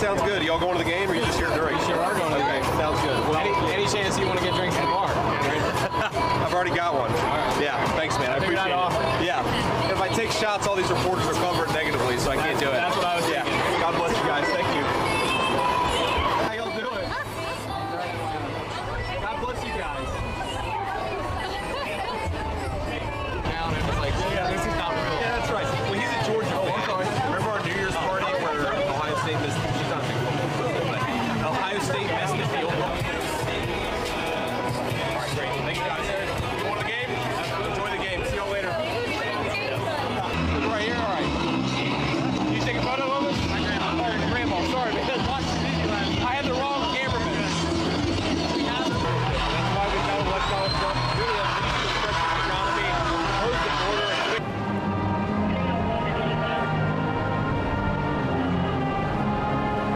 Sounds good. Y'all going to the game, or you just here to drink? Sure, we're going to the game. Sounds good. Well, any chance you want to get drinks in the bar? I've already got one. All right. Yeah, thanks, man. I appreciate it. Yeah. If I take shots, all these reporters are covered negatively, so I can't do it.